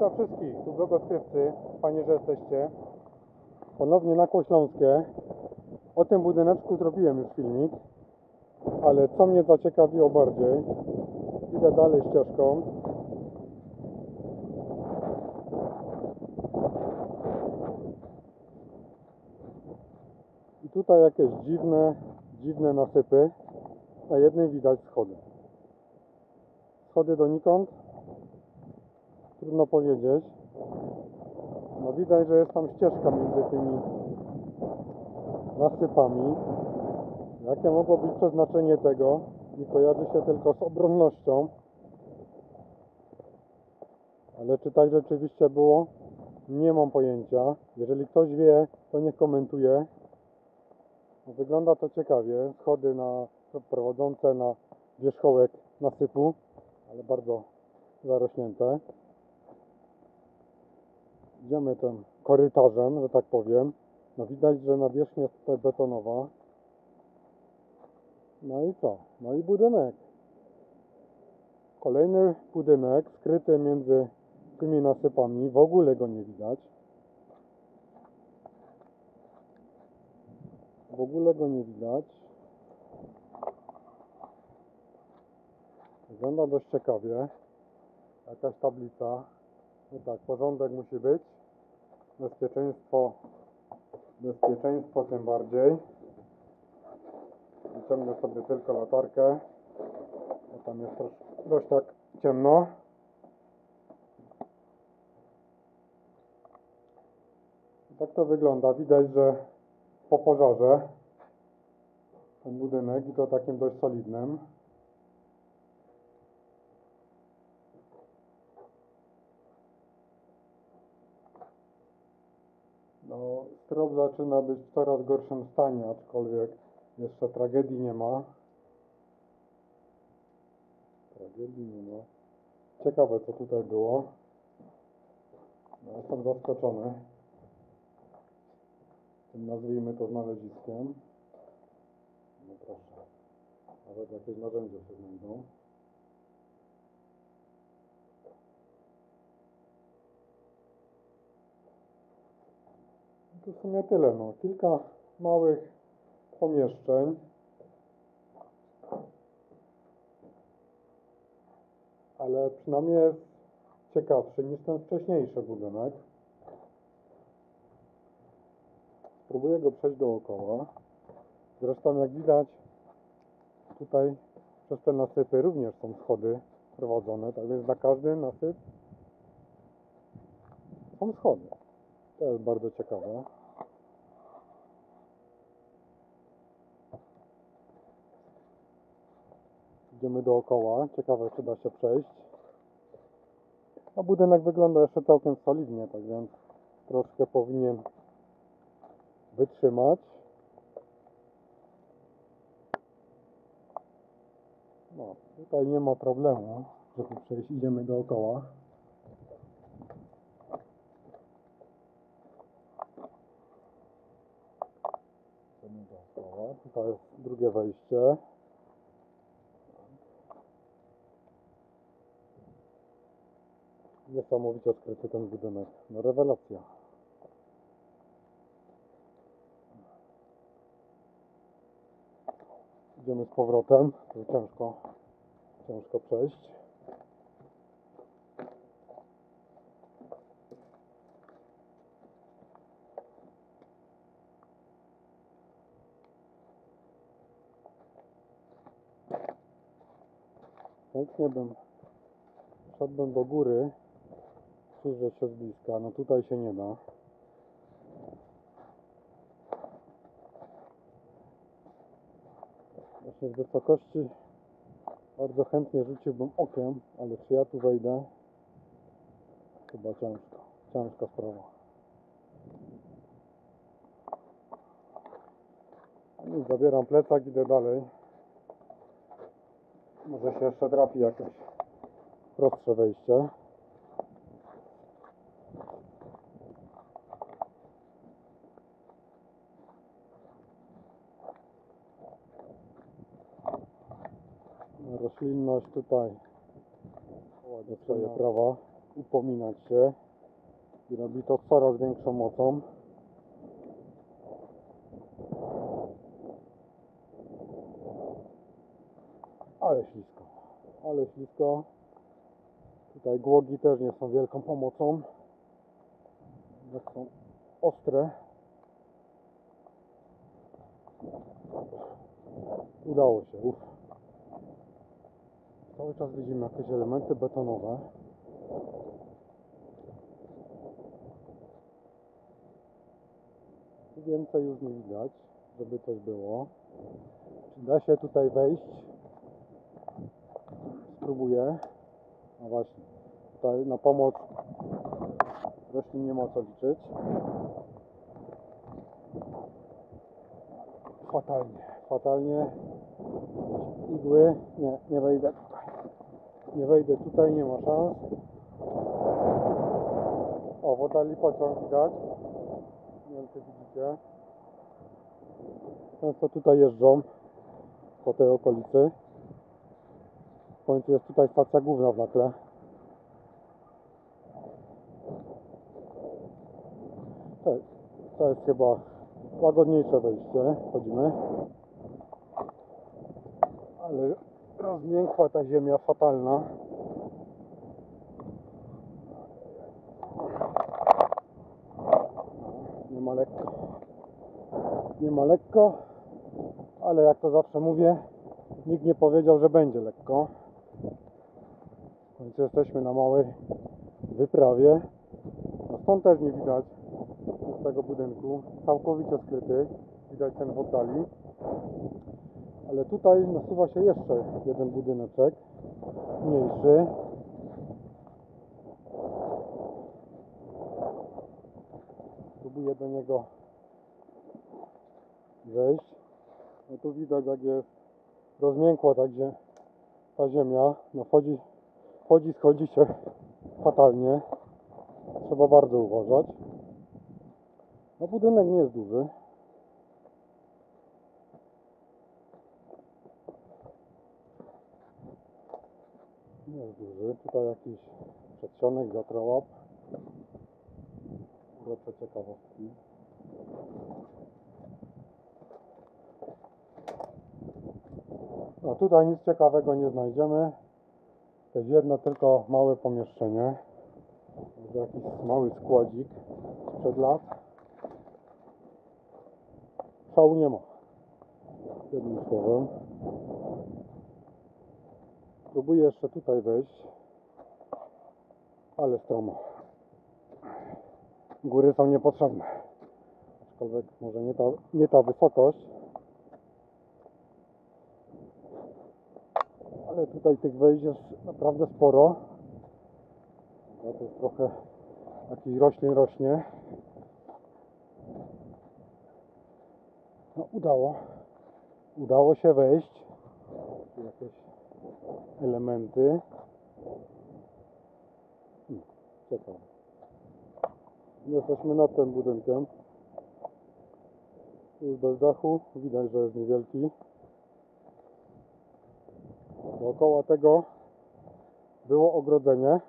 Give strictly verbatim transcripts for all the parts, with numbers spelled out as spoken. Witam wszystkich, tu Blog Odkrywcy, fajnie, że jesteście. Ponownie Nakło Śląskie. O tym budyneczku zrobiłem już filmik, ale co mnie zaciekawiło bardziej, idę dalej ścieżką. I tutaj jakieś dziwne, dziwne nasypy. Na jednym widać schody. Schody donikąd? Trudno powiedzieć. No widać, że jest tam ścieżka między tymi nasypami. Jakie mogło być przeznaczenie tego? Nie kojarzy się tylko z obronnością. Ale czy tak rzeczywiście było? Nie mam pojęcia. Jeżeli ktoś wie, to niech komentuje. Wygląda to ciekawie. Schody na, prowadzące na wierzchołek nasypu, ale bardzo zarośnięte. Idziemy tym korytarzem, że tak powiem. No widać, że nawierzchnia jest tutaj betonowa. No i co? No i budynek. Kolejny budynek skryty między tymi nasypami. W ogóle go nie widać. W ogóle go nie widać. Wygląda dość ciekawie. Jakaś tablica. No tak, porządek musi być. Bezpieczeństwo. Bezpieczeństwo tym bardziej. Wyciągnę sobie tylko latarkę. Bo tam jest dość tak ciemno. I tak to wygląda. Widać, że po pożarze ten budynek i to takim dość solidnym. No, strop zaczyna być w coraz gorszym stanie, aczkolwiek jeszcze tragedii nie ma. Tragedii nie ma. Ciekawe, co tutaj było. No, jestem zaskoczony. Tym nazwijmy to znaleziskiem. No proszę. Nawet jakieś narzędzia się znajdą. To w sumie tyle, no. Kilka małych pomieszczeń. Ale przynajmniej jest ciekawszy niż ten wcześniejszy budynek. Spróbuję go przejść dookoła. Zresztą jak widać, tutaj przez te nasypy również są schody prowadzone. Tak więc na każdy nasyp są schody. To jest bardzo ciekawe. Idziemy dookoła. Ciekawe, czy da się przejść. A budynek wygląda jeszcze całkiem solidnie, tak więc troszkę powinien wytrzymać. No, tutaj nie ma problemu, żeby przejść. Idziemy dookoła. Idziemy dookoła. Tutaj jest drugie wejście. Niesamowicie skryty ten budynek. No, rewelacja. Idziemy z powrotem, to ciężko, ciężko przejść. Chętnie bym szedłbym do góry, przyjrzeć się z bliska, no tutaj się nie da. Właśnie z wysokości bardzo chętnie rzuciłbym okiem, ale czy ja tu wejdę? Chyba ciężko. Ciężka sprawa. I zabieram plecak, idę dalej. Może się jeszcze trafi jakieś prostsze wejście. Roślinność tutaj ładnie swoje prawa. upominać się i robi to z coraz większą mocą. Ale ślisko, ale ślisko. Tutaj głogi też nie są wielką pomocą, jak są ostre. Udało się, uff. Cały czas widzimy jakieś elementy betonowe. Więcej już nie widać, żeby coś było. Czy da się tutaj wejść? Spróbuję. No właśnie, tutaj na pomoc roślin nie ma co liczyć. Fatalnie, fatalnie. Igły, nie, nie wejdę tutaj. Nie wejdę tutaj, nie ma szans. O, w oddali pociąg widać. Nie wiem, czy widzicie. Często tutaj jeżdżą po tej okolicy. W końcu jest tutaj stacja główna w Nakle. To, to jest chyba łagodniejsze wejście. Chodzimy. Ale rozmiękła ta ziemia, fatalna. Nie ma lekko. Nie ma lekko, ale jak to zawsze mówię, nikt nie powiedział, że będzie lekko. Więc jesteśmy na małej wyprawie. No stąd też nie widać z tego budynku. Całkowicie skryty. Widać ten w oddali. Ale tutaj nasuwa się jeszcze jeden budyneczek. Mniejszy. Spróbuję do niego wejść. No tu widać, jak jest rozmiękła także ta ziemia. No chodzi Chodzi, schodzi się fatalnie. Trzeba bardzo uważać. No budynek nie jest duży. Nie jest duży. Tutaj jakiś przedsionek, wiatrołap. Urocze ciekawostki. No tutaj nic ciekawego nie znajdziemy. To jest jedno tylko małe pomieszczenie. Jest jakiś mały składzik sprzed lat. Szału nie ma. Jednym słowem. Próbuję jeszcze tutaj wejść. Ale stromo. Góry są niepotrzebne. Aczkolwiek może nie ta, nie ta wysokość. Ale tutaj tych wejść jest naprawdę sporo. Ja tu trochę jakiś roślin rośnie. No udało. Udało się wejść. Jakieś elementy. Ciekawe. Jesteśmy nad tym budynkiem. Już bez dachu. Widać, że jest niewielki. Dookoła tego było ogrodzenie.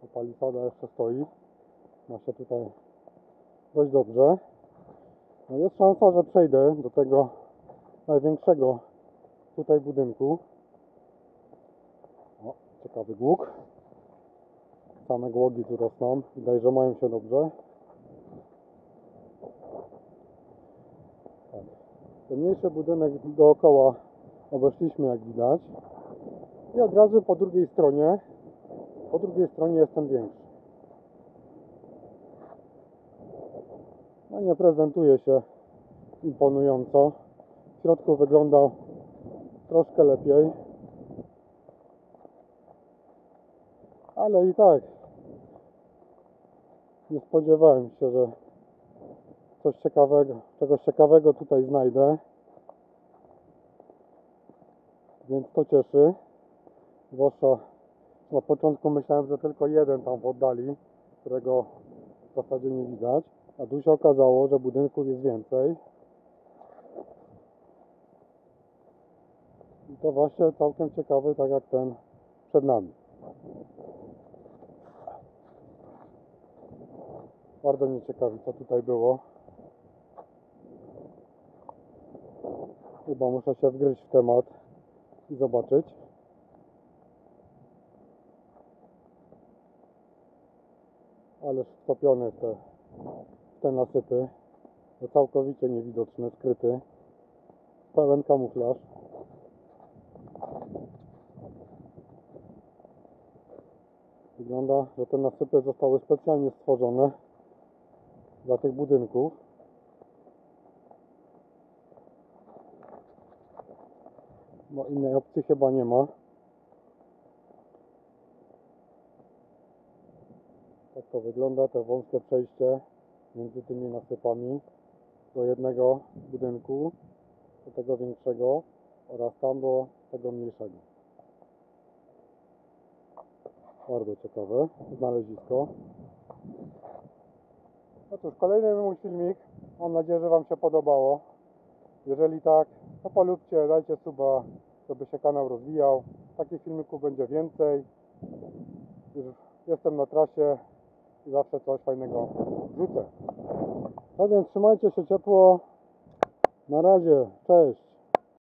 Ta palisada jeszcze stoi. Ma się tutaj dość dobrze. No jest szansa, że przejdę do tego największego tutaj budynku. O, ciekawy głóg. Same głogi tu rosną. Widać, że mają się dobrze. Ten mniejszy budynek dookoła obeszliśmy, jak widać, i od razu po drugiej stronie po drugiej stronie jest ten większy. No nie prezentuje się imponująco. W środku wyglądał troszkę lepiej, ale i tak nie spodziewałem się, że coś ciekawego, czegoś ciekawego tutaj znajdę, więc to cieszy. Zwłaszcza na początku myślałem, że tylko jeden tam w oddali, którego w zasadzie nie widać, a tu się okazało, że budynków jest więcej. I to właśnie całkiem ciekawy, tak jak ten przed nami. Bardzo mnie ciekawi, co tutaj było. Chyba muszę się wgryźć w temat i zobaczyć. Ależ wtopione te, te nasypy. Całkowicie niewidoczny, skryty. Pełen kamuflaż. Wygląda, że te nasypy zostały specjalnie stworzone dla tych budynków. Bo innej opcji chyba nie ma. Tak to wygląda, to wąskie przejście między tymi nasypami do jednego budynku, do tego większego oraz tam do tego mniejszego. Bardzo ciekawe znalezisko. No cóż, kolejny mój filmik. Mam nadzieję, że Wam się podobało. Jeżeli tak, to polubcie, dajcie suba, żeby się kanał rozwijał. Takich filmików będzie więcej. Już jestem na trasie i zawsze coś fajnego wrzucę. Tak więc trzymajcie się ciepło. Na razie, cześć.